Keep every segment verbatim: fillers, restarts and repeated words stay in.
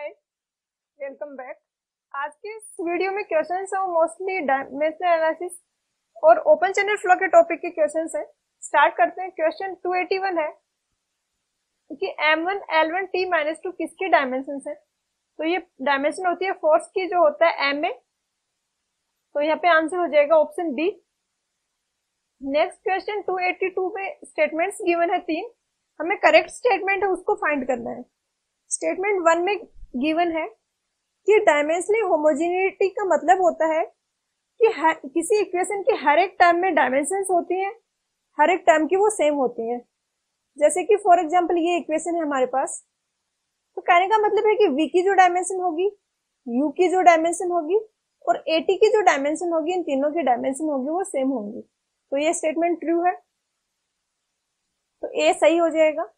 Hi welcome back. आज के इस वीडियो में क्वेश्चंस हैं वो मोस्टली डायमेंशनल एनालिसिस और ओपन चैनल फ्लो के टॉपिक के क्वेश्चंस हैं। स्टार्ट करते हैं। क्वेश्चन दो सौ इक्यासी है कि m one l one t minus two किसके डायमेंशंस हैं। तो ये डायमेंशन होती है फोर्स की, जो होता है ma। तो यहाँ पे आंसर हो जाएगा ऑप्शन बी। नेक्स्ट क्वेश्चन दो सौ बयासी में स्टेटमेंट्स गिवन है तीन, हमें करेक्ट स्टेटमेंट है उसको फाइंड करना है। स्टेटमेंट वन में गिवन है कि डायमेंशनल होमोजेनिटी का मतलब होता है कि हर, किसी इक्वेशन के हर एक टर्म में डायमेंशंस होती हैं, हर एक टर्म की वो सेम होती हैं। जैसे कि फॉर एग्जांपल ये इक्वेशन है हमारे पास, तो कहने का मतलब है कि v की जो डायमेंशन होगी, u की जो डायमेंशन होगी और at की जो डायमेंशन होगी, इन तीनों की डायमेंशन होगी वो सेम होंगी। तो ये स्टेटमेंट ट्रू है, तो ए सही हो जाएगा।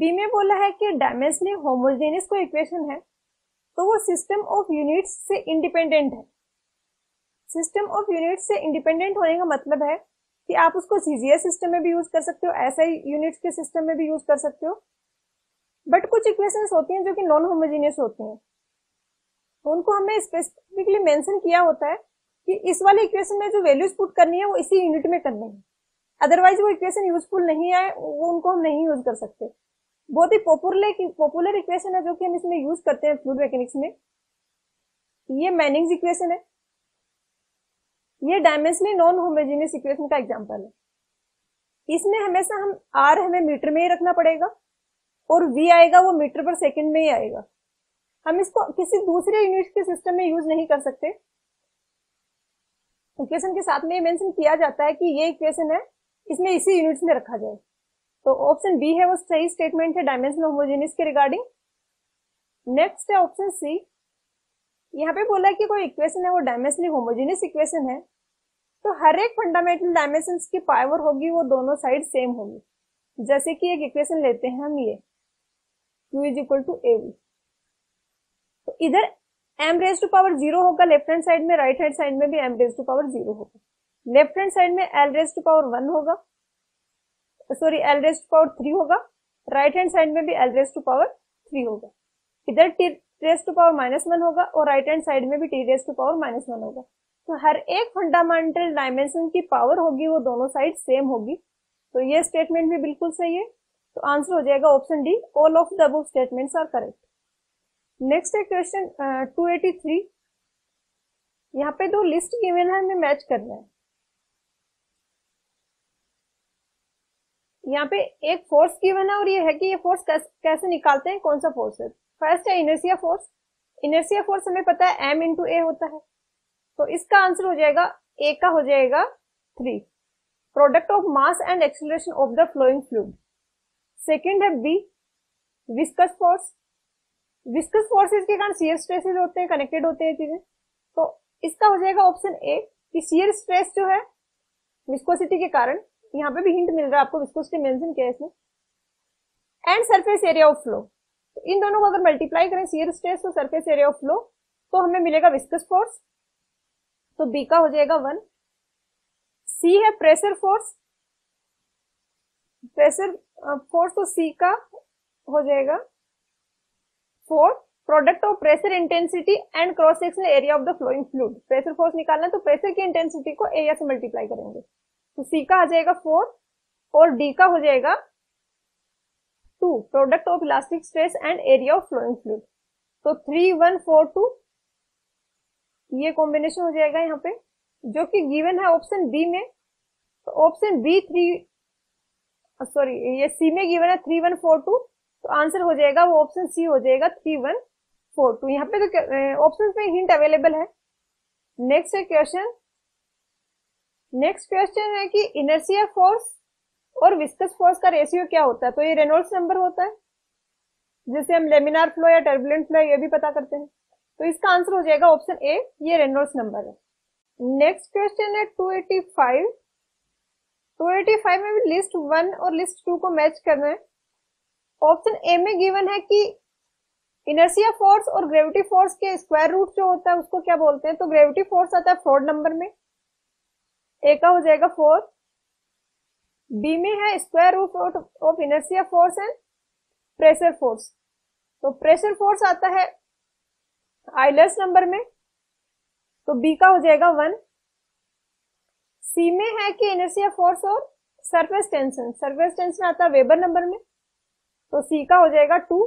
बी में बोला है कि डायमेंशनली होमोजेनियस कोई इक्वेशन है तो वो सिस्टम ऑफ यूनिट्स से इंडिपेंडेंट है। सिस्टम ऑफ यूनिट्स से इंडिपेंडेंट होने का मतलब है कि आप उसको चीजीय सिस्टम में भी यूज कर सकते हो, ऐसा यूनिट्स के सिस्टम में भी यूज कर सकते हो। बट कुछ इक्वेशंस होती हैं जो कि नॉन होमोजेनियस होती हैं, उनको हमने स्पेसिफिकली मेंशन किया होता है कि इस वाले इक्वेशन में जो वैल्यूज पुट करनी है वो इसी यूनिट में करनी है, अदरवाइज वो इक्वेशन यूजफुल नहीं है, वो उनको हम नहीं यूज कर सकते। बहुत ही पॉपुलर पॉपुलर इक्वेशन है जो कि हम इसमें यूज करते हैं फ्लूइड मैकेनिक्स में, ये मैनिंग्स इक्वेशन है। ये डायमेंशनली नॉन होमोजेनियस इक्वेशन का एग्जांपल है। इसमें हमेशा हम आर हमें मीटर में ही रखना पड़ेगा और वी आएगा वो मीटर पर सेकंड में ही आएगा। हम इसको किसी दूसरे यूनिट के सिस्टम में यूज नहीं कर सकते। इक्वेशन के साथ में ये मेंशन किया जाता है कि ये इक्वेशन है, इसमें इसी यूनिट्स में रखा जाए। तो ऑप्शन बी है वो सही स्टेटमेंट है डायमेंशनल होमोजेनियस के रिगार्डिंग। नेक्स्ट है ऑप्शन सी। यहाँ पे बोला कि कोई इक्वेशन है वो डायमेंशनली होमोजेनियस इक्वेशन है तो हर एक फंडामेंटल डायमेंशंस की पावर होगी वो दोनों साइड सेम होगी। जैसे कि एक इक्वेशन लेते हैं हम, ये Q is equal to A V, तो इधर M raise to power zero होगा लेफ्ट हैंड साइड में, राइट हैंड साइड में भी M raise to power zero होगा। लेफ्ट हैंड साइड में L raise to power one होगा, sorry L raise to power three होगा, राइट हैंड साइड में भी L raise to power three होगा। इधर T raise to power minus one होगा और राइट हैंड साइड में भी T raise to power minus one होगा। तो हर एक फंडामेंटल डायमेंशन की पावर होगी वो दोनों साइड सेम होगी। तो ये स्टेटमेंट भी बिल्कुल सही है। तो आंसर हो जाएगा option D, all of the above statements are correct. Next है क्वेश्चन दो सौ तिरासी। यहाँ पे दो लिस्ट गिवन है, हमें मैच करना है। यहाँ पे एक फोर्स गिवन है और ये है कि ये फोर्स कैसे निकालते हैं, कौन सा फोर्स है। फर्स्ट है इनर्शिया फोर्स। इनर्शिया फोर्स हमें पता है m इंटू ए होता है, तो इसका आंसर हो जाएगा a का हो जाएगा three, product of mass and acceleration of the flowing fluid. Second है b viscous force. Viscous forces के कारण शियर स्ट्रेसेज होते हैं, कनेक्टेड होते हैं चीजें, तो इसका हो जाएगा ऑप्शन ए कि शियर स्ट्रेस जो है विस्कोसिटी के कारण, यहाँ पे भी हिंट मिल रहा है आपको, विस्कोसिटी मेंशन किया है इसमें। And surface area of flow, तो इन दोनों को अगर मल्टीप्लाई करें, शियर स्ट्रेस और सरफेस एरिया ऑफ फ्लो, तो हमें मिलेगा विस्कस फोर्स, तो बी का हो जाएगा वन। सी है प्रेशर फोर्स। प्रेशर फोर्स तो सी का हो जाएगा four, product of pressure intensity and cross sectional area of the flowing fluid. Pressure force निकालना है तो प्रेशर की इंटेंसिटी को एरिया से मल्टीप्लाई करेंगे, तो सी का आ जाएगा फोर और डी का हो जाएगा two, product of elastic stress and area of flowing fluid. तो थ्री वन फोर टू ये कॉम्बिनेशन हो जाएगा यहाँ पे, जो कि गिवन है ऑप्शन बी में। तो ऑप्शन बी थ्री सॉरी ये सी में गिवन है थ्री वन फोर टू, तो आंसर हो जाएगा वो ऑप्शन सी हो जाएगा थ्री वन फोर टू। यहाँ पे तो ऑप्शन में हिंट अवेलेबल है। नेक्स्ट है क्वेश्चन नेक्स्ट क्वेश्चन है कि इनर्शिया फोर्स और विस्कस फोर्स का रेशियो क्या होता है। तो ये रेनॉल्ड्स नंबर होता है, जिसे हम लेमिनार फ्लो या टर्बुलेंट फ्लो ये भी पता करते हैं। तो इसका आंसर हो जाएगा ऑप्शन ए, ये रेनॉल्ड्स नंबर है। नेक्स्ट क्वेश्चन है दो सौ पचासी। दो सौ पचासी में भी लिस्ट वन और लिस्ट टू को मैच करना है। ऑप्शन ए में गिवन है कि इनर्शिया फोर्स और ग्रेविटी फोर्स के स्क्वायर रूट जो होता है उसको क्या बोलते हैं। तो ग्रेविटी फोर्स आता है फ्रॉड नंबर में, ए का हो जाएगा फोर। बी में है square root of inertia force and pressure force, तो प्रेशर फोर्स आता है आइलर्स नंबर में तो बी का हो जाएगा वन। सी में है कि इनर्शिया फोर्स और सरफेस टेंशन, सरफेस टेंशन आता है वेबर नंबर में तो सी का हो जाएगा टू।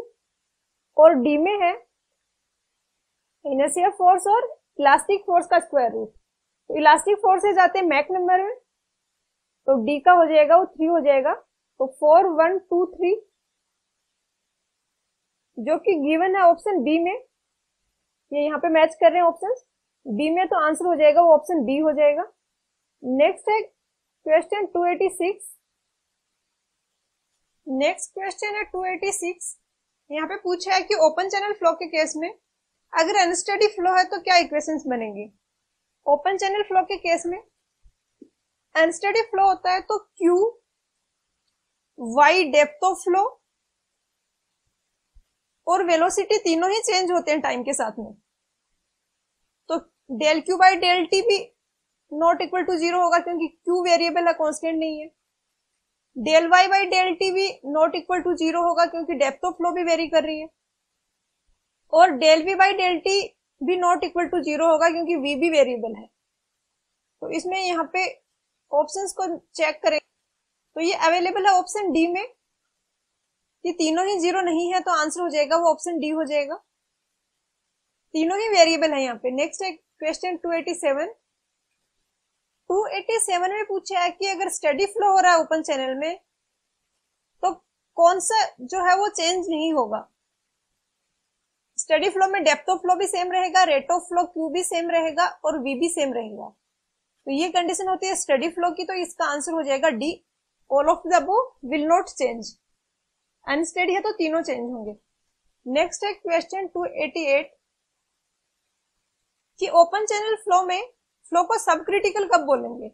और डी में है इनर्शिया फोर्स और इलास्टिक फोर्स का स्क्वायर रूट, तो इलास्टिक फोर्सेज आते हैं मैक नंबर में तो डी का हो जाएगा वो थ्री हो जाएगा। तो फोर वन टू थ्री जो कि गिवन है ऑप्शन बी में, ये यहाँ पे मैच कर रहे हैं ऑप्शंस बी में, तो आंसर हो जाएगा वो ऑप्शन बी हो जाएगा। नेक्स्ट है question two eighty six. Next question है टू एटी सिक्स। यहाँ पे पूछा है कि ओपन चैनल फ्लो के केस में अगर अनस्टेडी फ्लो है तो क्या इक्वेशंस बनेंगी। ओपन चैनल फ्लो के केस में अनस्टेडी फ्लो होता है तो Q Y depth of flow और वेलोसिटी तीनों ही चेंज होते हैं टाइम के साथ में, तो del Q by del T भी नॉट इक्वल टू जीरो होगा क्योंकि क्यू वेरिएबल है कॉन्स्टेंट नहीं है। Del Y by del T भी नॉट इक्वल टू जीरो होगा क्योंकि डेप्थ ऑफ फ्लो भी वेरी कर रही है। और del V by del T भी नॉट इक्वल टू जीरो होगा क्योंकि वी भी वेरिएबल है। तो इसमें यहाँ पे ऑप्शंस को चेक करें तो ये अवेलेबल है ऑप्शन डी में, ये तीनों ही जीरो नहीं है तो आंसर हो जाएगा वो ऑप्शन डी हो जाएगा, तीनों ही वेरिएबल है यहाँ पे। नेक्स्ट है question two eighty seven. Two eighty seven में पूछा है कि अगर स्टेडी फ्लो हो रहा है ओपन चैनल में तो कौन सा जो है वो चेंज नहीं होगा। स्टेडी फ्लो में डेप्थ ऑफ फ्लो भी सेम रहेगा, रेट ऑफ फ्लो क्यू भी सेम रहेगा और वी भी सेम रहेगा, तो ये कंडीशन होती है स्टेडी फ्लो की। तो इसका आंसर हो जाएगा D, all of the above will not change. Unsteady है तो तीनों चेंज होंगे। नेक्स्ट है क्वेश्चन टू एटी एट कि ओपन चैनल फ्लो में फ्लो को सबक्रिटिकल कब बोलेंगे।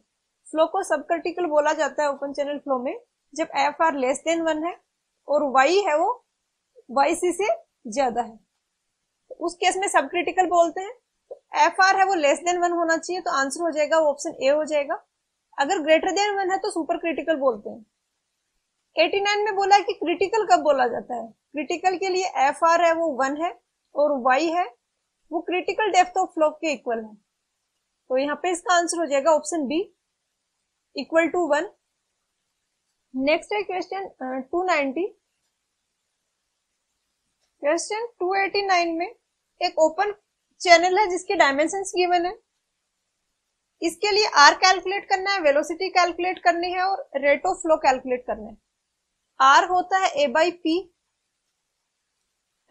फ्लो को सबक्रिटिकल बोला जाता है ओपन चैनल फ्लो में जब F R less than one है और वाई है वो वाई सी से ज्यादा है, उस केस में सबक्रिटिकल बोलते हैं। तो एफ आर है वो लेस देन वन होना चाहिए तो आंसर हो जाएगा वो ऑप्शन ए हो जाएगा। अगर ग्रेटर देन वन है तो सुपर क्रिटिकल बोलते हैं। एटी नाइन में बोला कि क्रिटिकल कब बोला जाता है। क्रिटिकल के लिए एफ आर है वो वन है और वाई है वो क्रिटिकल डेप्थ ऑफ फ्लो के इक्वल है, तो यहाँ पे इसका आंसर हो जाएगा option B equal to one. Next है question two ninety. Question two eighty nine में एक ओपन चैनल है जिसके डायमेंशंस गिवन है, इसके लिए आर कैलकुलेट करना है, वेलोसिटी कैलकुलेट करनी है और रेट ऑफ फ्लो कैलकुलेट करना है। आर होता है A by P,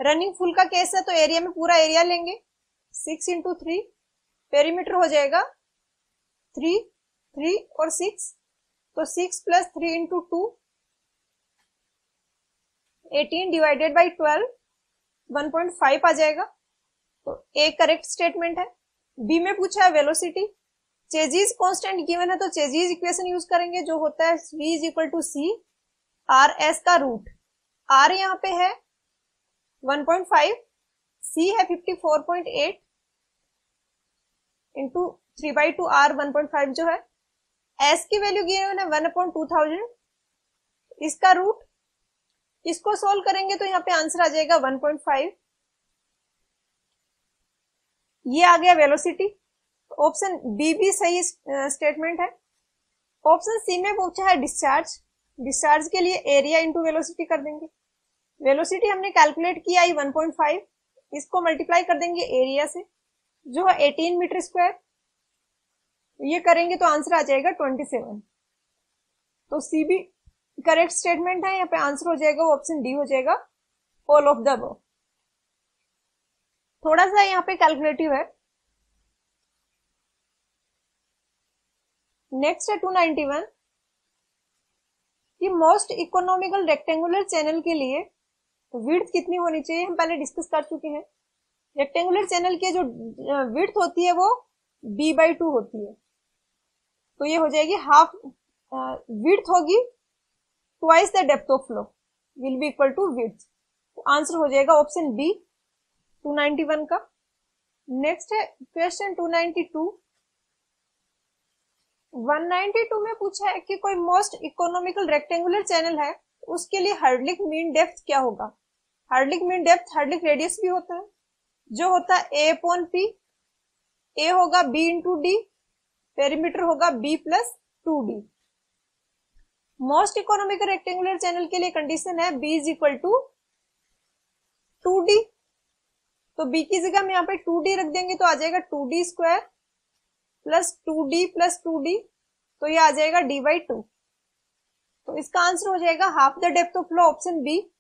running full का केस है तो एरिया में पूरा एरिया लेंगे सिक्स इंटू थ्री, पेरीमीटर हो जाएगा थ्री थ्री और सिक्स तो six plus three into two eighteen divided by twelve one point five आ जाएगा। तो ए करेक्ट स्टेटमेंट है। बी में पूछा है वेलोसिटी, चेजीज कांस्टेंट गिवन है तो चेजीज इक्वेशन यूज करेंगे जो होता है V is equal to C R S का रूट। आर यहाँ पे है वन पॉइंट फाइव, सी है fifty four point eight into three by two R one point five जो है, एस की वैल्यू गिवन है वन अपॉइंट टू थाउजेंड इसका रूट। इसको सोल्व करेंगे तो यहाँ पे आंसर आ जाएगा वन पॉइंट फाइव। ये आ गया वेलोसिटी, ऑप्शन बी भी सही स्टेटमेंट है। ऑप्शन सी में पूछा है डिस्चार्ज, डिस्चार्ज के लिए एरिया इंटू वेलोसिटी कर देंगे। वेलोसिटी हमने कैलकुलेट किया है वन पॉइंट फाइव, इसको मल्टीप्लाई कर देंगे एरिया से जो है एटीन मीटर स्क्वायर, ये करेंगे तो आंसर आ जाएगा ट्वेंटी सेवन। तो सी भी करेक्ट स्टेटमेंट है, यहाँ पे आंसर हो जाएगा वो ऑप्शन डी हो जाएगा, ऑल ऑफ द अबव। थोड़ा सा यहाँ पे कैलकुलेटिव है। नेक्स्ट है टू नाइंटी वन कि मोस्ट इकोनॉमिकल रेक्टेंगुलर चैनल के लिए विड्थ कितनी होनी चाहिए, हम पहले डिस्कस कर चुके हैं। रेक्टेंगुलर चैनल की जो विड्थ होती है वो b बाई टू होती है, तो ये हो जाएगी हाफ विड्थ होगी twice the depth of flow will be equal to width. तो आंसर हो जाएगा option B two ninety one का। नेक्स्ट है question two ninety two. One ninety two में पूछा है कि कोई मोस्ट इकोनॉमिकल रेक्टेंगुलर चैनल है उसके लिए हार्डलिक मीन डेप्थ क्या होगा। Hydraulic mean depth hydraulic radius भी होता है, जो होता है ए अपॉन पी, ए होगा बी इंटू डी, पेरीमीटर होगा B plus two D. Most economic rectangular channel के लिए कंडीशन है B is equal to two D, तो बी की जगह हम यहाँ पे टू डी रख देंगे तो आ जाएगा two D square plus two D plus two D, तो ये आ जाएगा डी बाई टू। तो इसका आंसर हो जाएगा half the depth of flow, option B.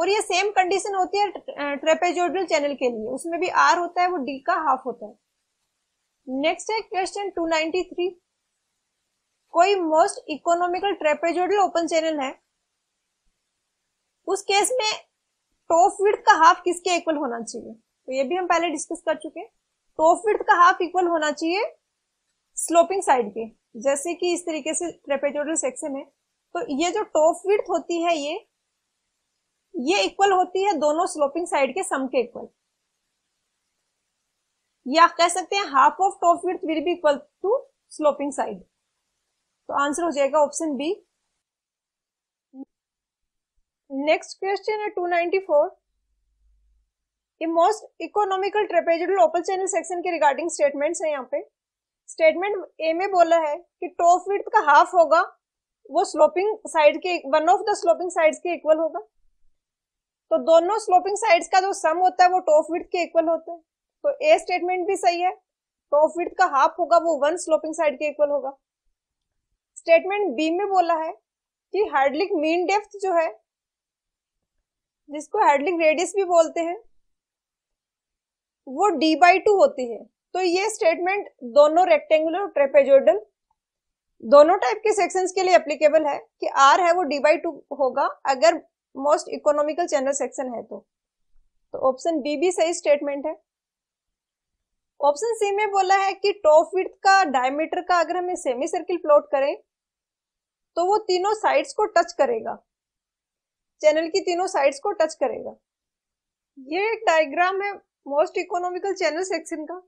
और ये सेम कंडीशन होती है ट्रेपेजोइडल चैनल के लिए, उसमें भी आर होता है वो डी का हाफ होता है। नेक्स्ट है क्वेश्चन टू नाइंटी थ्री। कोई most economical trapezoidal open channel है, उस केस में टॉप विड्थ का हाफ किसके इक्वल होना चाहिए? तो ये भी हम पहले डिस्कस कर चुके हैं। टॉप विड्थ का हाफ इक्वल होना चाहिए स्लोपिंग साइड के, जैसे कि इस तरीके से ट्रेपेजोइडल सेक्शन है तो ये जो टॉप विड्थ होती है ये ये इक्वल होती है दोनों स्लोपिंग साइड के सम के इक्वल, या कह सकते हैं half of top width will be equal to sloping side. तो आंसर हो जाएगा ऑप्शन बी। नेक्स्ट क्वेश्चन है टू नाइंटी फोर। ये most economical trapezoidal open channel section के रिगार्डिंग स्टेटमेंट्स है। यहाँ पे स्टेटमेंट ए में बोला है कि टॉप विड्थ का हाफ होगा वो स्लोपिंग साइड के, one of the sloping sides के इक्वल होगा, तो दोनों स्लोपिंग साइड्स का जो सम होता है वो टॉप विड्थ के इक्वल होता है। तो ए स्टेटमेंट भी सही है, टॉप विड्थ का हाफ होगा वो वन स्लोपिंग साइड के इक्वल होगा। स्टेटमेंट बी में बोला है कि हार्डलिक मीन डेप्थ जो है, जिसको हार्डलिक रेडियस भी बोलते हैं, वो डी बाई टू होती है। तो ये स्टेटमेंट दोनों रेक्टेंगुलर ट्रेपेजोइडल दोनों टाइप के सेक्शंस के लिए एप्लीकेबल है कि आर है वो डी बाई टू होगा अगर मोस्ट इकोनॉमिकल चैनल सेक्शन है तो। तो ऑप्शन बी भी सही स्टेटमेंट है। ऑप्शन सी में बोला है कि टॉप विड्थ का डायमीटर का अगर हम सेमी सर्किल प्लॉट करें तो वो तीनों साइड्स को टच करेगा, चैनल की तीनों साइड्स को टच करेगा। ये एक डायग्राम है मोस्ट इकोनॉमिकल चैनल सेक्शन का।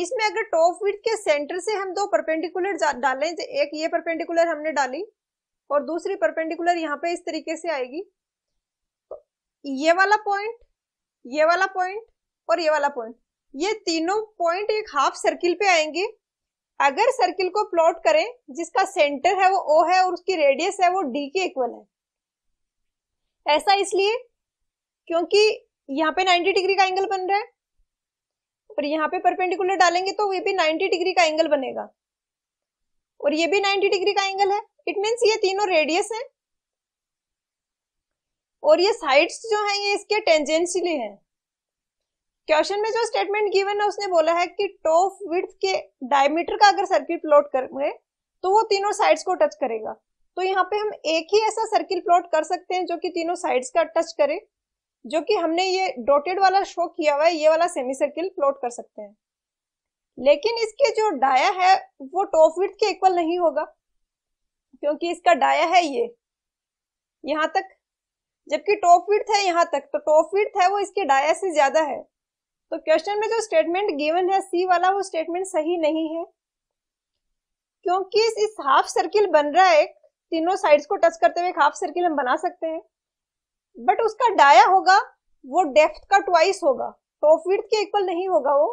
इसमें अगर टॉप विड्थ के सेंटर से हम दो परपेंडिकुलर डालें, एक ये परपेंडिकुलर हमने डाली और दूसरी परपेंडिकुलर यहाँ पे इस तरीके से आएगी, तो ये वाला पॉइंट, ये वाला पॉइंट और ये वाला पॉइंट, ये तीनों पॉइंट एक हाफ सर्किल पे आएंगे। अगर सर्किल को प्लॉट करें जिसका सेंटर है वो ओ है और उसकी रेडियस है वो डी के इक्वल है। ऐसा इसलिए क्योंकि यहाँ पे नाइन्टी डिग्री का एंगल बन रहा है और यहाँ पे परपेंडिकुलर डालेंगे तो ये भी नाइन्टी डिग्री का एंगल बनेगा और ये भी नाइन्टी डिग्री का एंगल है। इट मींस ये तीनों रेडियस हैं और ये साइड्स जो हैं ये इसके टेंजेंशियली हैं। क्वेश्चन में जो स्टेटमेंट गिवन है उसने बोला है कि टॉप विड्थ के डायमीटर का अगर सर्किल प्लॉट करें तो वो तीनों साइड्स को टच करेगा। तो यहाँ पे हम एक ही ऐसा सर्किल प्लॉट कर सकते हैं जो कि तीनों साइड्स का टच करे, जो कि हमने ये डॉटेड वाला शो किया हुआ है, ये वाला सेमी सर्किल प्लॉट कर सकते हैं। लेकिन इसके जो डाया है वो टॉप विड्थ के इक्वल नहीं होगा क्योंकि इसका डाया है ये यहाँ तक, जबकि टॉप विड्थ है यहाँ तक, तो टॉप विड्थ है वो इसके डाया से ज्यादा है। तो क्वेश्चन में जो स्टेटमेंट गिवन है सी वाला वो स्टेटमेंट सही नहीं है क्योंकि इस हाफ सर्किल बन रहा है, तीनों साइड्स को टच करते हुए एक हाफ सर्किल हम बना सकते हैं, बट उसका डाया होगा वो डेप्थ का ट्वाइस होगा, टॉप विड्थ के इक्वल नहीं होगा वो,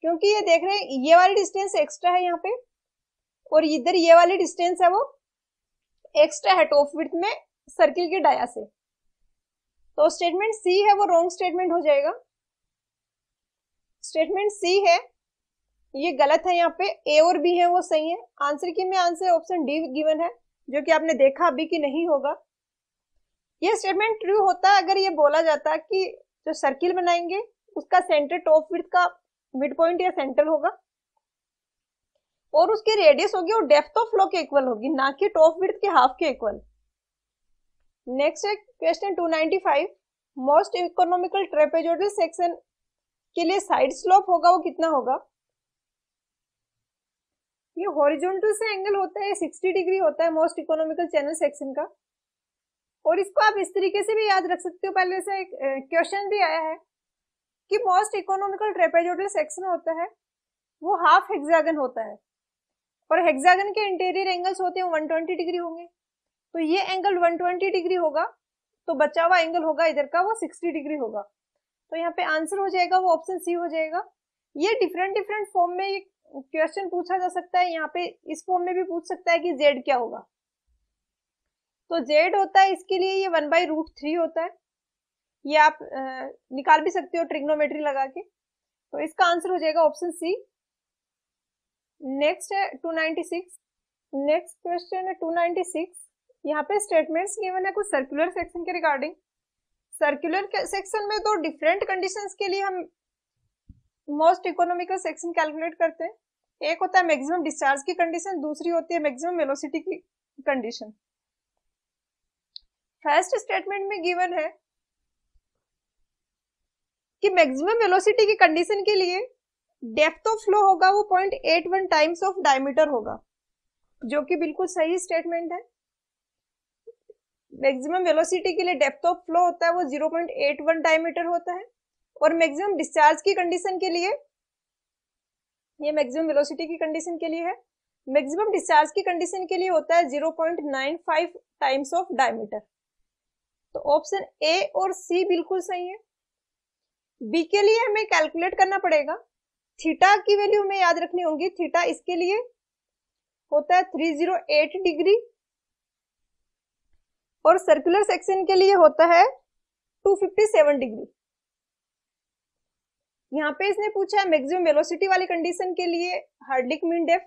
क्योंकि ये देख रहे हैं ये वाली डिस्टेंस एक्स्ट्रा है यहाँ पे और इधर ये वाली डिस्टेंस है वो एक्स्ट्रा है टॉप विड्थ में सर्किल के डाया से। तो स्टेटमेंट सी है वो रॉन्ग स्टेटमेंट हो जाएगा। स्टेटमेंट सी है ये गलत है, यहाँ पे ए और बी है वो सही है। आंसर की में आंसर ऑप्शन डी गिवन है जो कि आपने देखा अभी कि नहीं होगा। ये स्टेटमेंट ट्रू होता है अगर ये बोला जाता कि जो सर्किल बनाएंगे उसका सेंटर टॉप विड्थ का मिड पॉइंट या सेंटर होगा और उसकी रेडियस होगी और डेप्थ ऑफ फ्लो के इक्वल होगी, ना कि टॉप विड्थ के हाफ के इक्वल। नेक्स्ट है question two ninety five. Most economical trapezoidal section के लिए साइड स्लोप होगा वो कितना होगा? ये हॉरिजॉन्टल से एंगल होता है, सिक्सटी डिग्री होता है मोस्ट इकोनॉमिकल चैनल सेक्शन का। और इसको आप इस तरीके से भी याद रख सकते हो, पहले से एक क्वेश्चन भी आया है कि मोस्ट इकोनॉमिकल ट्रेपेजोइडल सेक्शन होता है वो हाफ हेक्सागन होता है और हेक्सागन के इंटीरियर एंगल्स होते हैं वन ट्वेंटी डिग्री होंगे, तो ये एंगल वन ट्वेंटी डिग्री होगा, तो बचा हुआ एंगल होगा इधर का वो सिक्सटी डिग्री होगा। तो यहाँ पे आंसर हो जाएगा वो ऑप्शन सी हो जाएगा। ये डिफरेंट डिफरेंट फॉर्म में ये क्वेश्चन पूछा जा सकता है, यहाँ पे इस फॉर्म में भी पूछ सकता है कि जेड क्या होगा, तो जेड होता है इसके लिए ये वन बाई रूट थ्री होता है। ये आप आ, निकाल भी सकते हो ट्रिग्नोमेट्री लगा के, तो इसका आंसर हो जाएगा ऑप्शन सी। नेक्स्ट है two ninety six. Next question है टू नाइन्टी सिक्स। यहाँ पे स्टेटमेंट्स गिवन है कुछ सर्कुलर सेक्शन के रिगार्डिंग। सर्कुलर सेक्शन में तो डिफरेंट कंडीशंस के लिए हम मोस्ट इकोनॉमिकल सेक्शन कैलकुलेट करते हैं। एक होता है मैक्सिमम डिस्चार्ज की कंडीशन, दूसरी होती है मैक्सिमम वेलोसिटी की कंडीशन। फर्स्ट स्टेटमेंट में गिवन है कि मैक्सिमम वेलोसिटी की कंडीशन के लिए डेप्थ ऑफ फ्लो होगा वो point eight one times of diameter होगा, जो कि बिल्कुल सही स्टेटमेंट है। मैक्सिमम वेलोसिटी के लिए डेप्थ ऑफ फ्लो होता है वो पॉइंट एट वन डायमीटर होता है, और मैक्सिमम डिस्चार्ज की कंडीशन के लिए, ये मैक्सिमम वेलोसिटी की कंडीशन के लिए है, मैक्सिमम डिस्चार्ज की कंडीशन के लिए होता है point nine five times of diameter. तो ऑप्शन ए और सी बिल्कुल सही है। बी के लिए हमें कैलकुलेट करना पड़ेगा, थीटा की वैल्यू हमें याद रखनी होगी। थीटा इसके लिए होता है थ्री हंड्रेड एट डिग्री और सर्कुलर सेक्शन के लिए होता है टू फिफ्टी सेवन डिग्री। यहाँ पे इसने पूछा है मैक्सिमम वेलोसिटी वाली कंडीशन के लिए हार्डलिक मीन डेप्थ,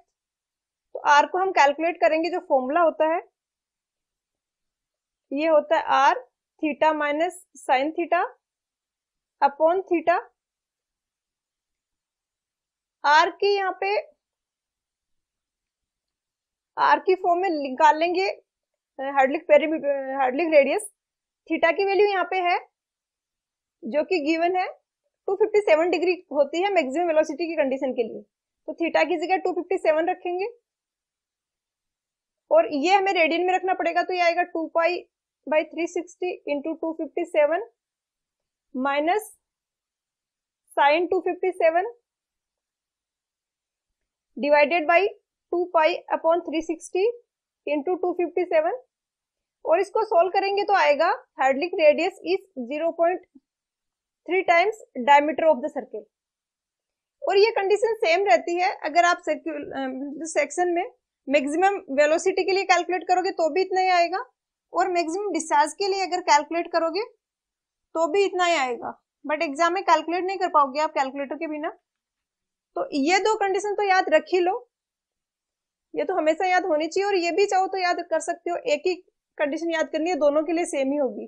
तो आर को हम कैलकुलेट करेंगे। जो फॉर्मूला होता है ये होता है R theta minus sine theta upon theta. R की यहाँ पे आर की फॉर्म में निकाल लेंगे hydraulic perimeter, hydraulic radius. Theta की वैल्यू यहाँ पे है जो कि गिवन है टू फिफ्टी सेवन डिग्री होती है मैक्सिमम वेलोसिटी की कंडीशन के लिए, तो थीटा की जगह टू फिफ्टी सेवन रखेंगे। और ये हमें रेडियन में रखना पड़ेगा, तो ये आएगा two pi by three sixty into two fifty seven minus sine two fifty seven divided by two pi upon three sixty into two fifty seven. और इसको सोल्व करेंगे तो आएगा hydraulic radius is zero point three times diameter of the circle. और ये condition same रहती है, अगर आप सर्क्यूल सेक्शन में मैक्सिमम वेलोसिटी के लिए कैलकुलेट करोगे तो भी इतना ही आएगा, और मैक्सिमम डिस्चार्ज के लिए अगर कैलकुलेट करोगे तो भी इतना ही आएगा, बट एग्जाम में कैलकुलेट नहीं कर पाओगे आप कैलकुलेटर के बिना। तो ये दो कंडीशन तो याद रख ही लो, ये तो हमेशा याद होनी चाहिए, और ये भी चाहो तो याद कर सकते हो। एक ही कंडीशन याद करनी है, दोनों के लिए सेम ही होगी।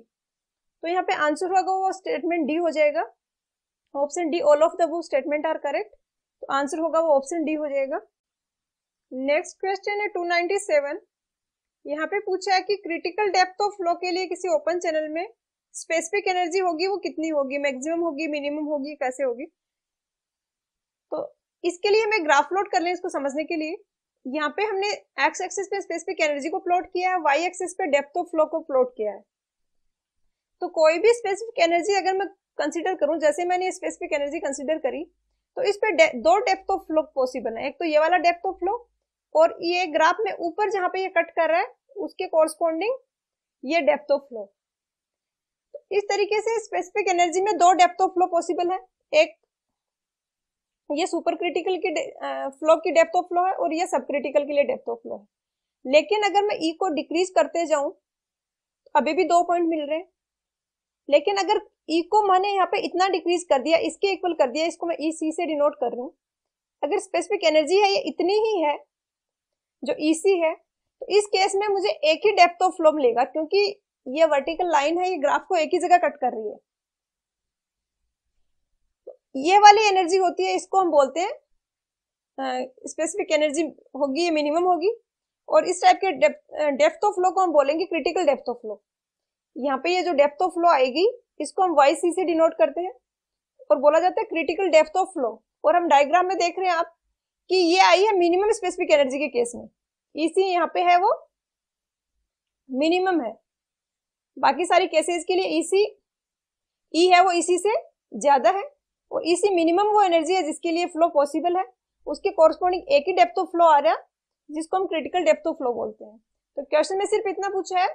तो यहाँ पे आंसर होगा वो स्टेटमेंट डी हो जाएगा, option D. All of the above statement are correct, तो आंसर होगा वो ऑप्शन डी हो जाएगा। नेक्स्ट क्वेश्चन है टू नाइन्टी सेवन। यहाँ पे पूछा है कि क्रिटिकल डेप्थ ऑफ फ्लो के लिए किसी ओपन चैनल में स्पेसिफिक एनर्जी होगी वो कितनी होगी, मैक्सिमम होगी, मिनिमम होगी, कैसे होगी। तो इसके लिए हमें ग्राफ प्लॉट कर लें इसको समझने के लिए। यहाँ पे हमने एक्स एक्सिस पे स्पेसिफिक एनर्जी को प्लॉट किया है, वाई एक्सिस पे डेप्थ ऑफ फ्लो को प्लॉट किया है। तो कोई भी स्पेसिफिक एनर्जी अगर मैं कंसिडर करूं, जैसे मैंने स्पेसिफिक एनर्जी कंसिडर करी, तो इस पे दे, दो डेप्थ ऑफ फ्लो पॉसिबल है। एक तो ये वाला डेप्थ ऑफ फ्लो, और ये ग्राफ में ऊपर जहाँ पे ये कट कर रहा है उसके कॉरस्पॉन्डिंग ये डेप्थ ऑफ फ्लो। इस तरीके से स्पेसिफिक एनर्जी में दो डेप्थ ऑफ फ्लो पॉसिबल है, एक ये सुपर क्रिटिकल की फ्लो की डेप्थ ऑफ फ्लो है और ये सब क्रिटिकल के लिए डेप्थ ऑफ फ्लो है। लेकिन अगर मैं ई को डिक्रीज करते जाऊं, अभी भी दो पॉइंट मिल रहे हैं, लेकिन अगर ई को मैंने यहाँ पे इतना डिक्रीज कर दिया, इसके इक्वल कर दिया, इसको मैं ई सी से डिनोट कर रही हूँ। अगर स्पेसिफिक एनर्जी है ये इतनी ही है जो ई सी है, तो इस केस में मुझे एक ही डेप्थ ऑफ फ्लो मिलेगा, क्योंकि ये वर्टिकल लाइन है, ये ग्राफ को एक ही जगह कट कर रही है। ये वाली एनर्जी होती है, इसको हम बोलते हैं स्पेसिफिक एनर्जी होगी, ये मिनिमम होगी, और इस टाइप के डेप्थ ऑफ फ्लो को हम बोलेंगे क्रिटिकल डेप्थ ऑफ फ्लो। यहाँ पे ये जो डेप्थ ऑफ फ्लो आएगी इसको हम वाई सी से डिनोट करते हैं और बोला जाता है क्रिटिकल डेप्थ ऑफ फ्लो। और हम डायग्राम में देख रहे हैं आप कि ये आई है मिनिमम स्पेसिफिक एनर्जी के केस में, इसी यहाँ पे है वो मिनिमम है, बाकी सारी केसेस के लिए इसी ई है वो इसी से ज्यादा है, और इसी मिनिमम वो एनर्जी है जिसके लिए फ्लो पॉसिबल है, उसके कॉरस्पॉन्डिंग एक ही डेप्थ ऑफ फ्लो आ रहा है जिसको हम क्रिटिकल डेप्थ ऑफ फ्लो बोलते हैं। तो क्वेश्चन में सिर्फ इतना पूछा है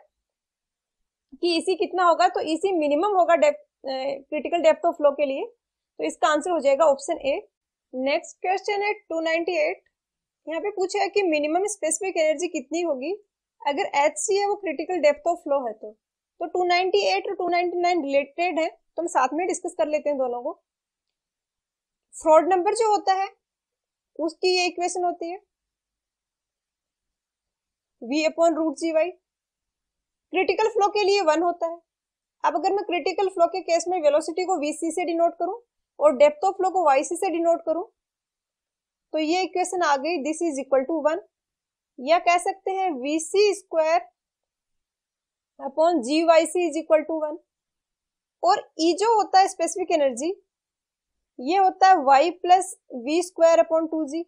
कि इसी कितना होगा, तो इसी मिनिमम होगा depth critical depth of flow के लिए, तो इसका आंसर हो जाएगा ऑप्शन ए। नेक्स्ट क्वेश्चन है टू नाइंटी एट। यहाँ पे पूछा है कि मिनिमम स्पेसिफिक एनर्जी कितनी होगी अगर एचसी है वो क्रिटिकल डेप्थ ऑफ फ्लो है तो तो टू नाइंटी एट और टू नाइंटी नाइन रिलेटेड है, तो हम साथ में डिस्कस कर लेते हैं दोनों को। फ्रॉड नंबर जो होता है उसकी ये इक्वेशन होती है v upon root G Y, critical flow के लिए वन होता है। अब अगर मैं क्रिटिकल फ्लो के केस में वेलोसिटी को vc से डिनोट करूं और डेप्थ ऑफ फ्लो को yc से डिनोट करूं तो ये इक्वेशन आ गई this is equal to one, या कह सकते हैं vc square upon gyc is equal to one. और e जो होता है स्पेसिफिक एनर्जी ये होता है y plus V square upon two G.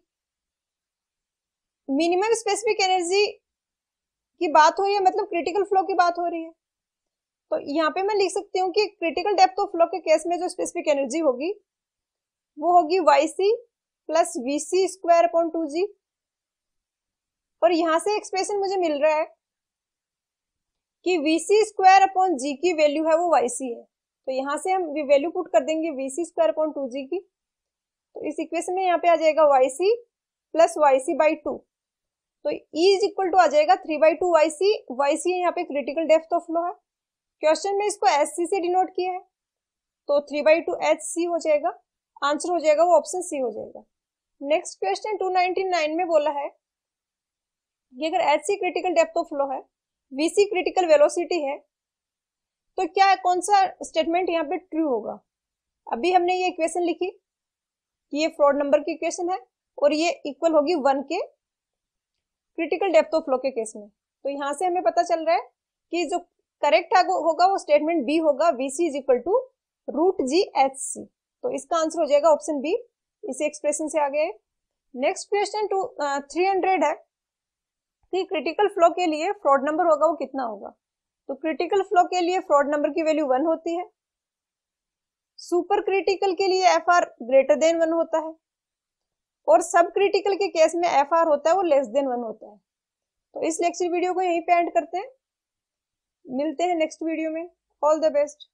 Minimum specific energy की बात हो रही है, मतलब क्रिटिकल फ्लो की बात हो रही है, तो यहाँ पे मैं लिख सकती हूँ कि क्रिटिकल डेप्थ ऑफ फ्लो के केस में जो स्पेसिफिक एनर्जी होगी वो होगी yc plus vc square upon two G. और यहाँ से एक्सप्रेशन मुझे मिल रहा है कि vc स्क्वायर अपॉन जी की वैल्यू है वो yc है, तो यहाँ से हम वैल्यू पुट कर देंगे vc square upon two G की, तो इस इक्वेशन में यहाँ पे आ जाएगा yc plus yc by two, तो E इज इक्वल टू आ जाएगा three by two Y C. Y C यहाँ पे क्रिटिकल डेप्थ ऑफ फ्लो है, क्वेश्चन में इसको एच सी से डिनोट किया है, तो three by two H C हो जाएगा, आंसर हो जाएगा वो ऑप्शन सी हो जाएगा। Next question two ninety nine में बोला है कि अगर H C critical depth of flow है, वी सी क्रिटिकल वेलोसिटी है, तो क्या कौन सा स्टेटमेंट यहाँ पे ट्रू होगा। अभी हमने ये इक्वेशन लिखी, ये फ्रॉड नंबर की इक्वेशन है और ये इक्वल होगी वन के क्रिटिकल डेप्थ ऑफ फ्लो के केस में, तो यहाँ से हमें पता चल रहा है कि जो करेक्ट होगा वो स्टेटमेंट बी होगा, vc is equal to root G H C, तो इसका आंसर हो जाएगा ऑप्शन बी, इसी एक्सप्रेशन से आ गया है। Next question two three hundred है कि क्रिटिकल फ्लो के लिए फ्रॉड नंबर होगा वो कितना होगा। तो क्रिटिकल फ्लो के लिए फ्रॉड नंबर की वैल्यू वन होती है, सुपर क्रिटिकल के लिए F R greater than one होता है और सब क्रिटिकल के केस में एफ आर होता है वो लेस देन वन होता है। तो इस लेक्चर वीडियो को यहीं पे एंड करते हैं, मिलते हैं नेक्स्ट वीडियो में। All the best.